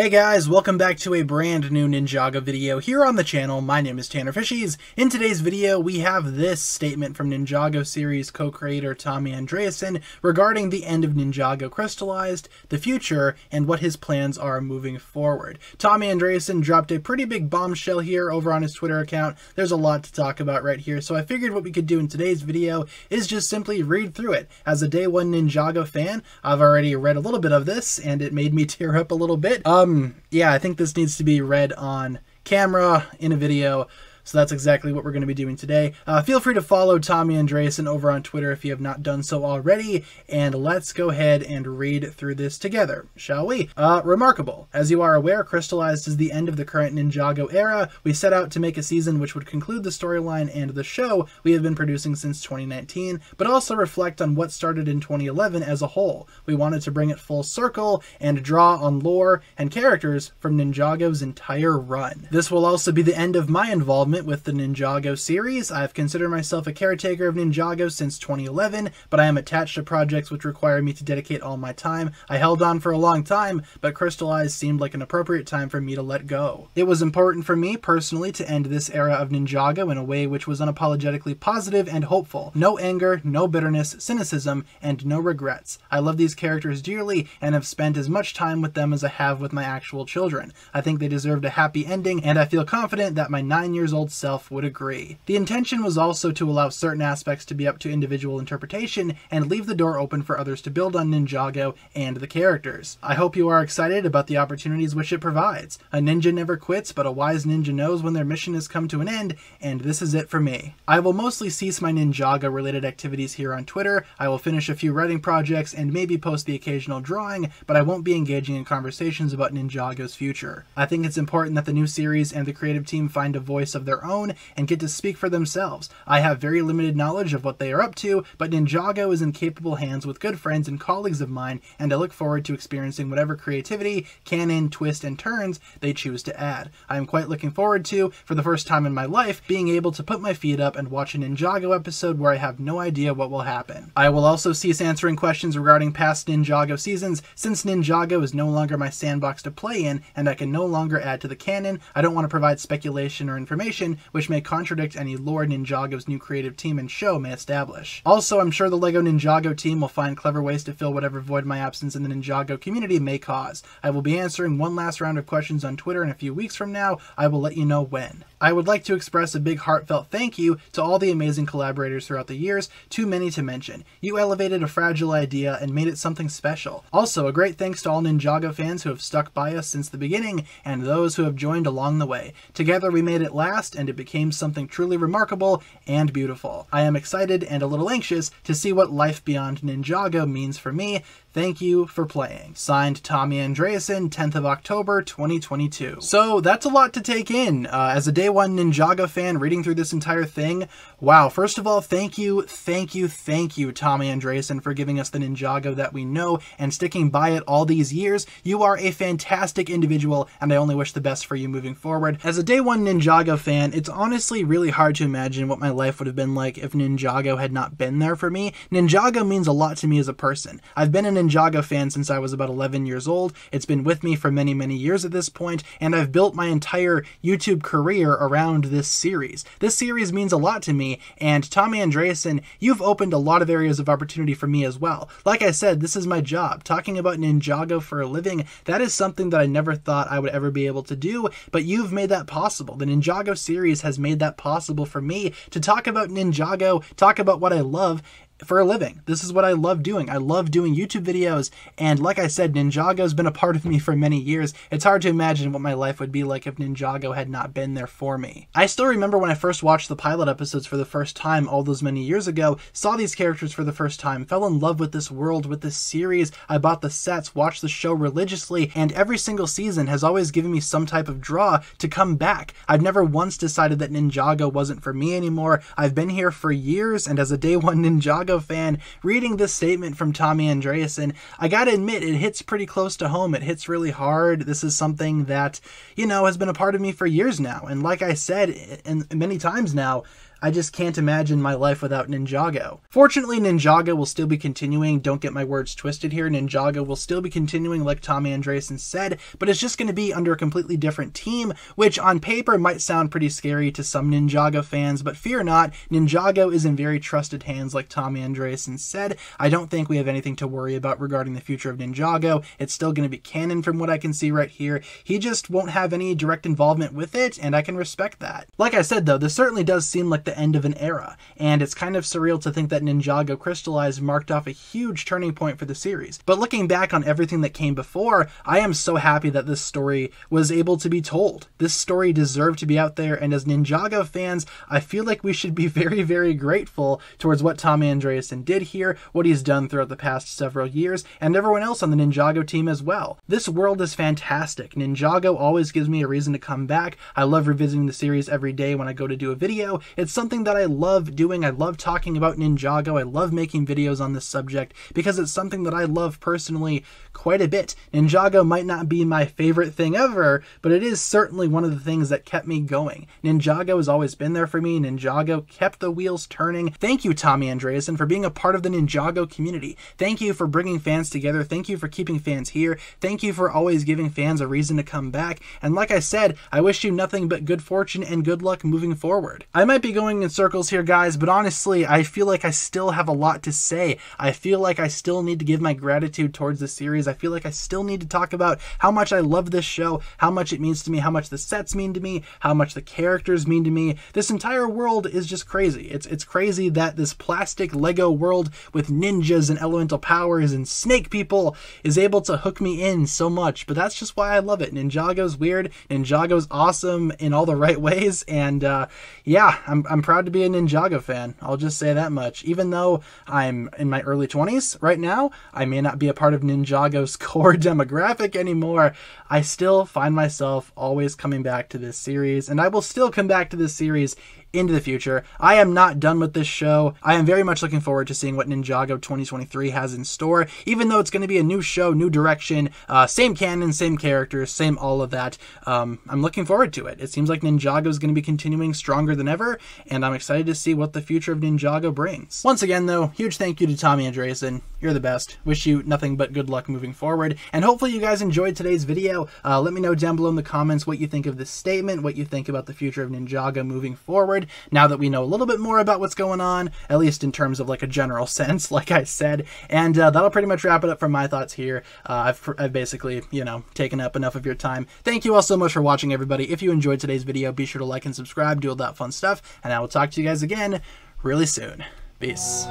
Hey guys, welcome back to a brand new Ninjago video here on the channel. My name is Tanner Fishies. In today's video, we have this statement from Ninjago series co-creator Tommy Andreasen regarding the end of Ninjago Crystallized, the future, and what his plans are moving forward. Tommy Andreasen dropped a pretty big bombshell here over on his Twitter account. There's a lot to talk about right here, so I figured what we could do in today's video is just simply read through it. As a day one Ninjago fan, I've already read a little bit of this, and it made me tear up a little bit. Yeah, I think this needs to be read on camera in a video, so that's exactly what we're going to be doing today. Feel free to follow Tommy Andreasen over on Twitter if you have not done so already, and let's go ahead and read through this together, shall we? Remarkable. As you are aware, Crystallized is the end of the current Ninjago era. We set out to make a season which would conclude the storyline and the show we have been producing since 2019, but also reflect on what started in 2011 as a whole. We wanted to bring it full circle and draw on lore and characters from Ninjago's entire run. This will also be the end of my involvement with the Ninjago series. I've considered myself a caretaker of Ninjago since 2011, but I am attached to projects which require me to dedicate all my time. I held on for a long time, but Crystallized seemed like an appropriate time for me to let go. It was important for me personally to end this era of Ninjago in a way which was unapologetically positive and hopeful. No anger, no bitterness, cynicism, and no regrets. I love these characters dearly and have spent as much time with them as I have with my actual children. I think they deserved a happy ending, and I feel confident that my 9-year-old self would agree. The intention was also to allow certain aspects to be up to individual interpretation and leave the door open for others to build on Ninjago and the characters. I hope you are excited about the opportunities which it provides. A ninja never quits, but a wise ninja knows when their mission has come to an end, and this is it for me. I will mostly cease my Ninjago related activities here on Twitter. I will finish a few writing projects and maybe post the occasional drawing, but I won't be engaging in conversations about Ninjago's future. I think it's important that the new series and the creative team find a voice of their own and get to speak for themselves. I have very limited knowledge of what they are up to, but Ninjago is in capable hands with good friends and colleagues of mine, and I look forward to experiencing whatever creativity, canon, twist, and turns they choose to add. I am quite looking forward to, for the first time in my life, being able to put my feet up and watch a Ninjago episode where I have no idea what will happen. I will also cease answering questions regarding past Ninjago seasons, since Ninjago is no longer my sandbox to play in, and I can no longer add to the canon. I don't want to provide speculation or information which may contradict any lore Ninjago's new creative team and show may establish. Also, I'm sure the LEGO Ninjago team will find clever ways to fill whatever void my absence in the Ninjago community may cause. I will be answering one last round of questions on Twitter in a few weeks from now. I will let you know when. I would like to express a big heartfelt thank you to all the amazing collaborators throughout the years, too many to mention. You elevated a fragile idea and made it something special. Also, a great thanks to all Ninjago fans who have stuck by us since the beginning and those who have joined along the way. Together we made it last, and it became something truly remarkable and beautiful. I am excited and a little anxious to see what life beyond Ninjago means for me. Thank you for playing. Signed, Tommy Andreasen, 10th of October, 2022. So that's a lot to take in. As a day one Ninjago fan reading through this entire thing, wow, first of all, thank you, Tommy Andreasen, for giving us the Ninjago that we know and sticking by it all these years. You are a fantastic individual, and I only wish the best for you moving forward. As a day one Ninjago fan, it's honestly really hard to imagine what my life would have been like if Ninjago had not been there for me. Ninjago means a lot to me as a person. I've been an Ninjago fan since I was about 11 years old. It's been with me for many, many years at this point, and I've built my entire YouTube career around this series. This series means a lot to me, and Tommy Andreasen, you've opened a lot of areas of opportunity for me as well. Like I said, this is my job. Talking about Ninjago for a living, that is something that I never thought I would ever be able to do, but you've made that possible. The Ninjago series has made that possible for me to talk about Ninjago, talk about what I love, for a living. This is what I love doing. I love doing YouTube videos, and like I said, Ninjago's been a part of me for many years. It's hard to imagine what my life would be like if Ninjago had not been there for me. I still remember when I first watched the pilot episodes for the first time all those many years ago, saw these characters for the first time, fell in love with this world, with this series. I bought the sets, watched the show religiously, and every single season has always given me some type of draw to come back. I've never once decided that Ninjago wasn't for me anymore. I've been here for years, and as a day one Ninjago fan, reading this statement from Tommy Andreasen, I gotta admit, it hits pretty close to home. It hits really hard. This is something that, you know, has been a part of me for years now. And like I said, and many times now, I just can't imagine my life without Ninjago. Fortunately, Ninjago will still be continuing. Don't get my words twisted here. Ninjago will still be continuing, like Tommy Andreasen said, but it's just going to be under a completely different team, which on paper might sound pretty scary to some Ninjago fans, but fear not, Ninjago is in very trusted hands, like Tommy Andreasen said. I don't think we have anything to worry about regarding the future of Ninjago. It's still going to be canon from what I can see right here. He just won't have any direct involvement with it, and I can respect that. Like I said, though, this certainly does seem like the end of an era, and it's kind of surreal to think that Ninjago Crystallized marked off a huge turning point for the series. But looking back on everything that came before, I am so happy that this story was able to be told. This story deserved to be out there, and as Ninjago fans, I feel like we should be very, very grateful towards what Tommy Andreasen did here, what he's done throughout the past several years, and everyone else on the Ninjago team as well. This world is fantastic. Ninjago always gives me a reason to come back. I love revisiting the series every day when I go to do a video. It's something that I love doing. I love talking about Ninjago. I love making videos on this subject because it's something that I love personally quite a bit. Ninjago might not be my favorite thing ever, but it is certainly one of the things that kept me going. Ninjago has always been there for me. Ninjago kept the wheels turning. Thank you, Tommy Andreasen, for being a part of the Ninjago community. Thank you for bringing fans together. Thank you for keeping fans here. Thank you for always giving fans a reason to come back. And like I said, I wish you nothing but good fortune and good luck moving forward. I might be going in circles here, guys, but honestly, I feel like I still have a lot to say. I feel like I still need to give my gratitude towards the series. I feel like I still need to talk about how much I love this show, how much it means to me, how much the sets mean to me, how much the characters mean to me. This entire world is just crazy. It's crazy that this plastic Lego world with ninjas and elemental powers and snake people is able to hook me in so much, but that's just why I love it. Ninjago's weird, Ninjago's awesome in all the right ways, and yeah, I'm proud to be a Ninjago fan. I'll just say that much. Even though I'm in my early 20s right now, I may not be a part of Ninjago's core demographic anymore, I still find myself always coming back to this series, and I will still come back to this series into the future. I am not done with this show. I am very much looking forward to seeing what Ninjago 2023 has in store, even though it's going to be a new show, new direction, same canon, same characters, same all of that. I'm looking forward to it. It seems like Ninjago is going to be continuing stronger than ever, and I'm excited to see what the future of Ninjago brings. Once again, though, huge thank you to Tommy Andreasen. You're the best. Wish you nothing but good luck moving forward, and hopefully you guys enjoyed today's video. Let me know down below in the comments what you think of this statement, what you think about the future of Ninjago moving forward, now that we know a little bit more about what's going on, at least in terms of like a general sense, like I said. And that'll pretty much wrap it up for my thoughts here. I've basically, you know, taken up enough of your time. Thank you all so much for watching, everybody. If you enjoyed today's video, be sure to like and subscribe, do all that fun stuff, and I will talk to you guys again really soon. Peace.